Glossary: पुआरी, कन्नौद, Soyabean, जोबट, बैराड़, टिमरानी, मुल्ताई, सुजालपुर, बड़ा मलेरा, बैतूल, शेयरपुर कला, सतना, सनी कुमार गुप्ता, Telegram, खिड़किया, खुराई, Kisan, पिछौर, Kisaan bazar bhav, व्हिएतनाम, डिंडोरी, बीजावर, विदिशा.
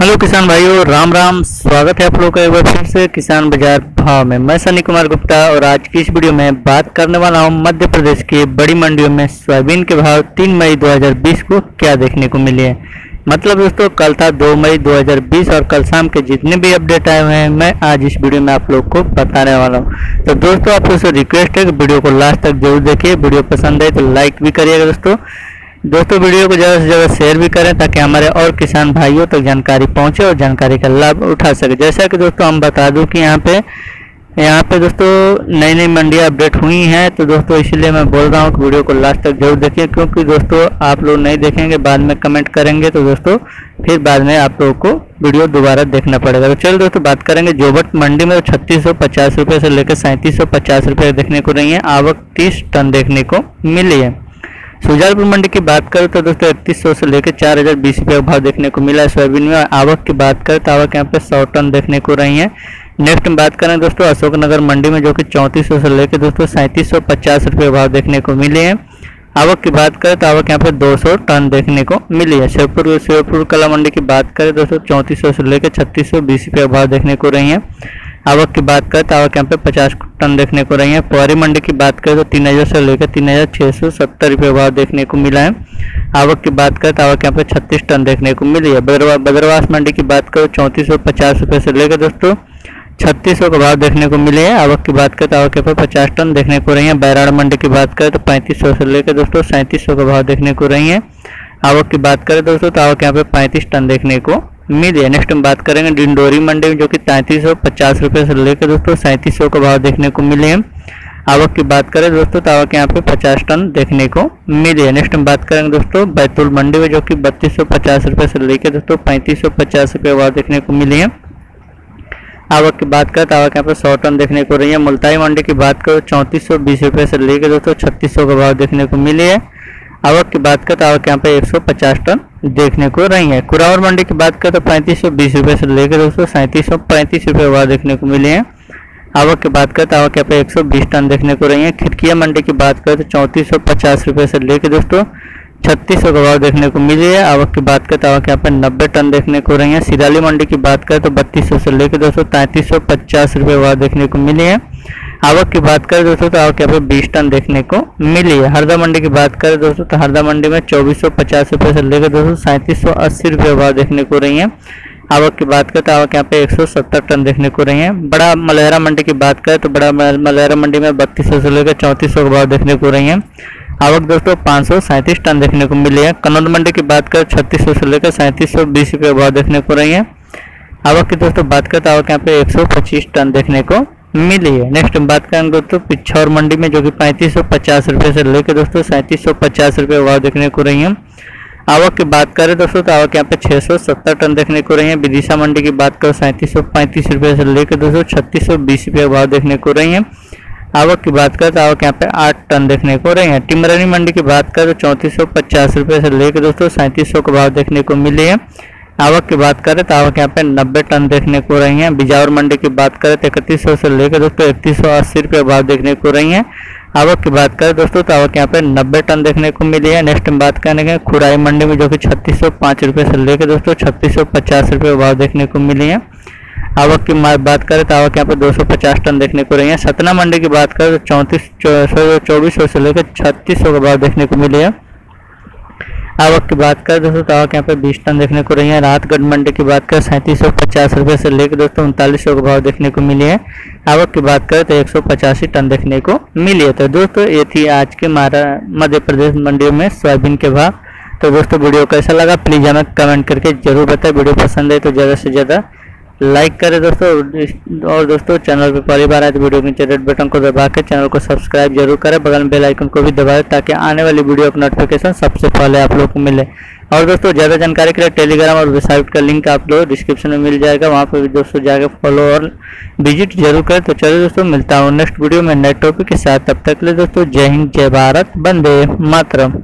Hello किसान भाइयों, राम राम। स्वागत है आप लोग का एक बार फिर से किसान बाजार भाव में। मैं सनी कुमार गुप्ता और आज की इस वीडियो में बात करने वाला हूं मध्य प्रदेश की बड़ी मंडियों में सोयाबीन के भाव 3 मई 2020 को क्या देखने को मिले हैं। मतलब दोस्तों, कल था 2 मई 2020 और कल शाम के जितने भी अपडेट आए हुए हैं मैं आज इस वीडियो में आप लोग को बताने वाला हूँ। तो दोस्तों, आप लोग से रिक्वेस्ट है कि वीडियो को लास्ट तक जरूर देखिए। वीडियो पसंद आए तो लाइक भी करिएगा दोस्तों वीडियो को ज़्यादा से ज़्यादा शेयर भी करें ताकि हमारे और किसान भाइयों तक जानकारी पहुंचे और जानकारी का लाभ उठा सके। जैसा कि दोस्तों हम बता दूं कि यहाँ पे दोस्तों नई नई मंडियाँ अपडेट हुई हैं, तो दोस्तों इसलिए मैं बोल रहा हूँ कि वीडियो को लास्ट तक जरूर देखिए, क्योंकि दोस्तों आप लोग नहीं देखेंगे बाद में कमेंट करेंगे तो दोस्तों फिर बाद में आप लोगों को वीडियो दोबारा देखना पड़ेगा। तो चलिए दोस्तों बात करेंगे जोबट मंडी में। 3650 रुपये से लेकर 3750 रुपये देखने को रही है। आवक 30 टन देखने को मिली है। सुजालपुर मंडी की बात करें तो दोस्तों 3100 से लेकर 4020 रुपये का भाव देखने को मिला है सोयाबीन में। आवक की बात करें तो आवक यहाँ पे 100 टन देखने को रही है। नेक्स्ट बात करें दोस्तों अशोकनगर मंडी में, जो कि 3400 से लेकर दोस्तों 3750 रुपये भाव देखने को मिले हैं। आवक की बात करें तो आवक यहाँ पे 200 टन देखने को मिली है। शेयरपुर कला मंडी की बात करें दोस्तों 3400 से लेकर 3620 रुपये भाव देखने को रही है। आवक की बात करें तो आवक यहाँ पे 50 टन देखने को रही है। पुआरी मंडी की बात करें तो 3000 से लेकर 3670 रुपये भाव देखने को मिला है। आवक की बात करें तो आवक यहाँ पे 36 टन देखने को मिली है। बद्रवास मंडी की बात करें 3450 रुपये से लेकर दोस्तों 3600 का भाव देखने को मिले हैं। आवक की बात करें तो आवक यहाँ पे 50 टन देखने को रही है। बैराड़ मंडी की बात करें तो 3500 से लेकर दोस्तों 3700 का भाव देखने को रही है। आवक की बात करें दोस्तों तो आवक यहाँ पे 35 टन देखने को मिली है। नेक्स्ट हम बात करेंगे डिंडोरी मंडी में, जो कि 3350 रुपये से लेकर दोस्तों 3700 का भाव देखने को मिले हैं। आवक की बात करें दोस्तों तो आवक यहाँ पे 50 टन देखने को मिली है। नेक्स्ट हम बात करेंगे दोस्तों बैतूल मंडी में, जो कि 3250 रुपये से लेकर दोस्तों 3550 रुपये भाव देखने को मिली है। आवक की बात करें तो आवक यहाँ पे 100 टन देखने को रही है। मुल्ताई मंडी की बात करें 3420 रुपये से लेकर दोस्तों 3600 का भाव देखने को मिली है। आवक की बात करें तो आवक यहाँ पे 150 टन देखने को रही है। कोरावर मंडी की बात करें तो 3520 रुपये से लेकर दोस्तों 3735 रुपये भाव देखने को मिले हैं। आवक की बात करें तो आवक यहाँ पे 120 टन देखने को रही है। खिड़किया मंडी की बात करें तो 3450 रुपये से लेकर दोस्तों 3600 का भाव देखने को मिली है। आवक की बात करें तो आवक यहाँ पे 90 टन देखने को रही है। सिराली मंडी की बात करें तो 3200 से लेकर दोस्तों 3350 रुपये भाव देखने को मिली है। आवक की बात करें दोस्तों तो आवक यहाँ पे 20 टन देखने को मिली है। हरदा मंडी की बात करें दोस्तों तो हरदा मंडी में 2450 रुपये से लेकर दोस्तों 3780 रुपये भाव देखने को रही है। आवक की बात करें तो आवक यहाँ पे 170 टन देखने को रही है। बड़ा मलेरा मंडी की बात करें तो बड़ा मलेरा मंडी में 3200 से लेकर 3400 का भाव देखने को रही है। आवक दोस्तों 537 टन देखने को मिली है। कन्नौद मंडी की बात करें 3600 से लेकर 3720 रुपये भाव देखने को रही है। आवक की दोस्तों बात करें तो आवक यहाँ पे 125 टन देखने को मिली है। नेक्स्ट हम बात करेंगे दोस्तों पिछौर मंडी में, जो कि 3550 रुपये से लेकर दोस्तों 3750 रुपये भाव देखने को रही है। आवक की बात करें दोस्तों तो आवक यहाँ पे 670 टन देखने को रही है। विदिशा मंडी की बात करें 3735 रुपये से लेकर दोस्तों 3620 रुपये भाव देखने को रही है। आवक की बात करें तो आवक यहाँ पे 8 टन देखने को रही है। टिमरानी मंडी की बात करें तो 3450 रुपये से लेकर दोस्तों 3700 का भाव देखने को मिली है। आवक की बात करें तो आवक यहाँ पे 90 टन देखने को रही है। बीजावर मंडी की बात करें तो 3100 से लेकर दोस्तों 3180 रुपये भाव देखने को रही है। आवक की बात करें दोस्तों तो आवक यहाँ पे 90 टन देखने को मिली है। नेक्स्ट हम बात करेंगे खुराई मंडी में, जो कि 3605 रुपये से लेकर दोस्तों 3650 रुपये भाव देखने को मिली है। आवक की बात करें तो आवक यहाँ पे 250 टन देखने को रही है। सतना मंडी की बात करें तो 2400 से लेकर 3600 का भाव देखने को मिली है। आवक की बात करें दोस्तों तो आवक यहाँ पे 20 टन देखने को रही है। रातगढ़ मंडी की बात करें 3750 रुपये से लेकर दोस्तों 3900 का भाव देखने को मिली है। आवक की बात करें तो 185 टन देखने को मिली है। तो दोस्तों ये थी आज के मध्य प्रदेश मंडियों में सोयाबीन के भाव। तो दोस्तों वीडियो कैसा लगा प्लीज़ हमें कमेंट करके जरूर बताएं। वीडियो पसंद है तो ज़्यादा से ज़्यादा लाइक करें दोस्तों, और दोस्तों चैनल पर पहली बार आए तो वीडियो के रेड बटन को दबा के चैनल को सब्सक्राइब जरूर करें। बगल में बेल आइकन को भी दबाएं ताकि आने वाली वीडियो का नोटिफिकेशन सबसे पहले आप लोग को मिले। और दोस्तों ज़्यादा जानकारी के लिए टेलीग्राम और वेबसाइट का लिंक आप लोग डिस्क्रिप्शन में मिल जाएगा, वहाँ पर भी दोस्तों जाकर फॉलो और विजिट जरूर करें। तो चलिए दोस्तों मिलता हूँ नेक्स्ट वीडियो में नए टॉपिक के साथ। तब तक के लिए दोस्तों जय हिंद, जय भारत, वंदे मातरम।